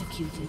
Executed.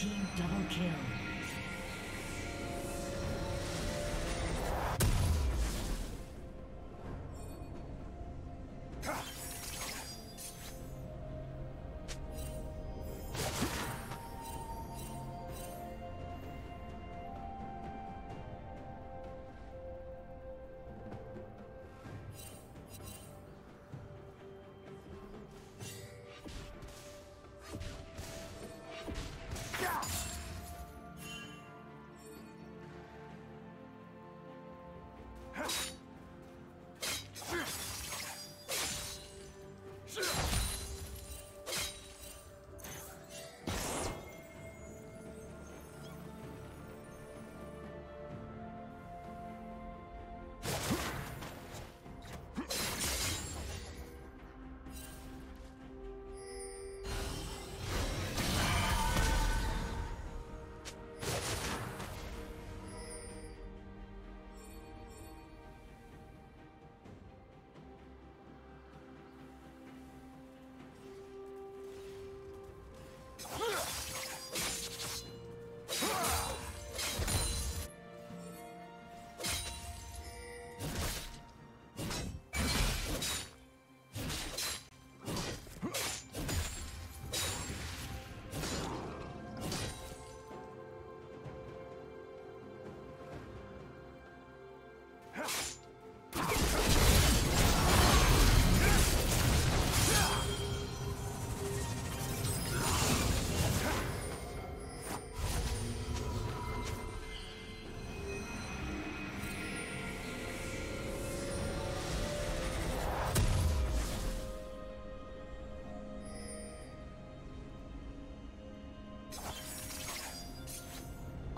Team double kill.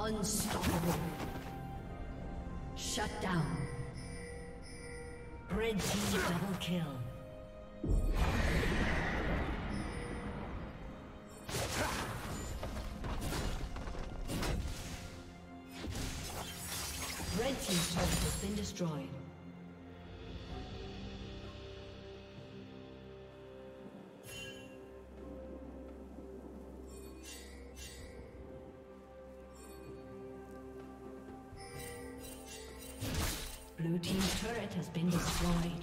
Unstoppable. Shut down. Red team double kill. Red team's turret has been destroyed. Blue team's turret has been destroyed.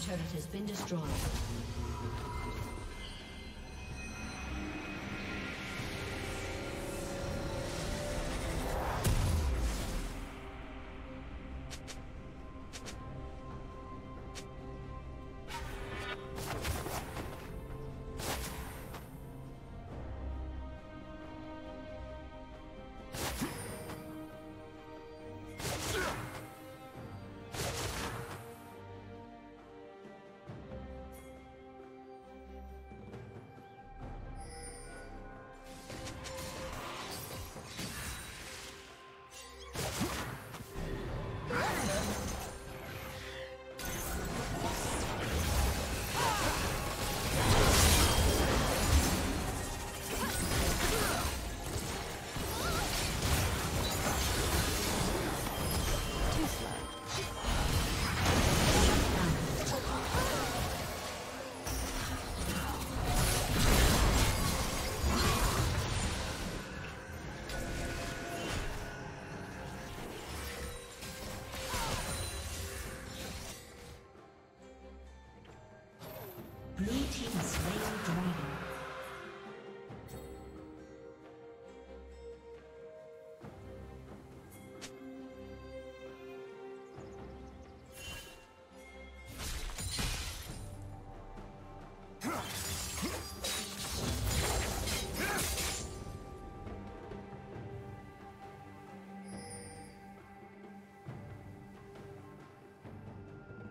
team's turret has been destroyed. Blue team's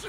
Blue